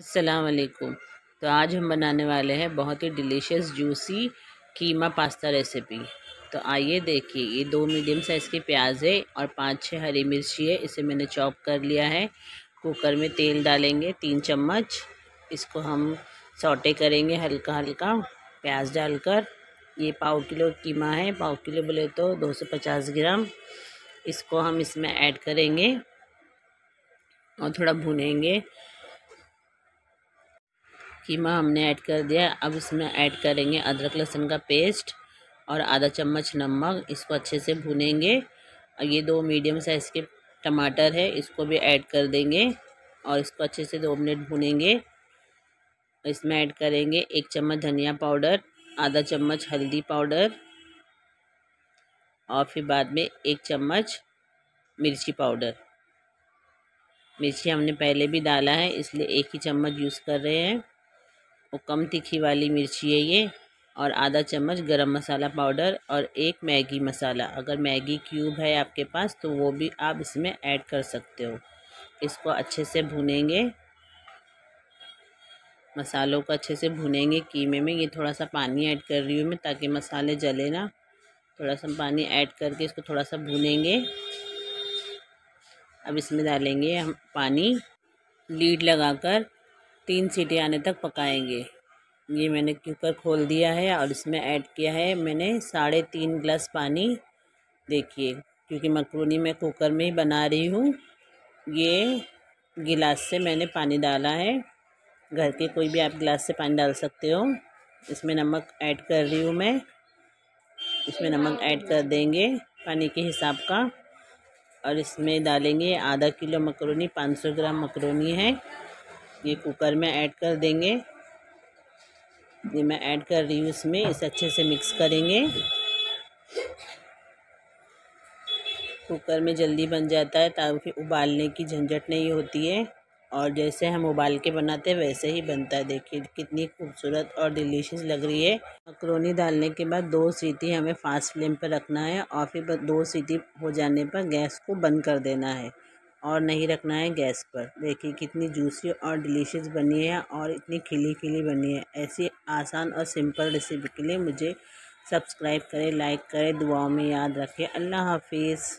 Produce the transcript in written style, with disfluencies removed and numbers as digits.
अस्सलाम वालेकुम। तो आज हम बनाने वाले हैं बहुत ही delicious juicy keema pasta recipe. तो आइए देखिए, ये दो मीडियम साइज़ की प्याज है और 5-6 हरी मिर्ची है, इसे मैंने चॉप कर लिया है। कुकर में तेल डालेंगे 3 चम्मच, इसको हम सौटे करेंगे हल्का हल्का प्याज डालकर। ये पाव किलो कीमा है, पाव किलो बोले तो 250 ग्राम। इसको हम इसमें ऐड करेंगे और थोड़ा भुनेंगे। कीमा हमने ऐड कर दिया, अब इसमें ऐड करेंगे अदरक लहसुन का पेस्ट और आधा चम्मच नमक। इसको अच्छे से भुनेंगे और ये दो मीडियम साइज़ के टमाटर है, इसको भी ऐड कर देंगे और इसको अच्छे से 2 मिनट भुनेंगे। इसमें ऐड करेंगे 1 चम्मच धनिया पाउडर, आधा चम्मच हल्दी पाउडर और फिर बाद में 1 चम्मच मिर्ची पाउडर। मिर्ची हमने पहले भी डाला है इसलिए 1 ही चम्मच यूज़ कर रहे हैं, वो कम तीखी वाली मिर्ची है ये। और आधा चम्मच गरम मसाला पाउडर और 1 मैगी मसाला, अगर मैगी क्यूब है आपके पास तो वो भी आप इसमें ऐड कर सकते हो। इसको अच्छे से भुनेंगे, मसालों को अच्छे से भुनेंगे कीमे में। ये थोड़ा सा पानी ऐड कर रही हूँ मैं ताकि मसाले जले ना, थोड़ा सा पानी ऐड करके इसको थोड़ा सा भुनेंगे। अब इसमें डालेंगे हम पानी, लीड लगाकर 3 सीटी आने तक पकाएंगे। ये मैंने कुकर खोल दिया है और इसमें ऐड किया है मैंने 3.5 गिलास पानी। देखिए, क्योंकि मकरोनी मैं कुकर में ही बना रही हूँ, ये गिलास से मैंने पानी डाला है। घर के कोई भी आप गिलास से पानी डाल सकते हो। इसमें नमक ऐड कर रही हूँ मैं, इसमें नमक ऐड कर देंगे पानी के हिसाब का। और इसमें डालेंगे आधा किलो मकरोनी, 500 ग्राम मकरोनी है, ये कुकर में ऐड कर देंगे। ये मैं ऐड कर रही हूँ इसमें, इसे अच्छे से मिक्स करेंगे। कुकर में जल्दी बन जाता है ताकि उबालने की झंझट नहीं होती है, और जैसे हम उबाल के बनाते हैं वैसे ही बनता है। देखिए कितनी खूबसूरत और डिलीशियस लग रही है। मैक्रोनी डालने के बाद 2 सीटी हमें फास्ट फ्लेम पर रखना है और फिर 2 सीटी हो जाने पर गैस को बंद कर देना है और नहीं रखना है गैस पर। देखिए कितनी जूसी और डिलीशियस बनी है और इतनी खिली खिली बनी है। ऐसी आसान और सिंपल रेसिपी के लिए मुझे सब्सक्राइब करें, लाइक करें, दुआओं में याद रखें। अल्लाह हाफिज़।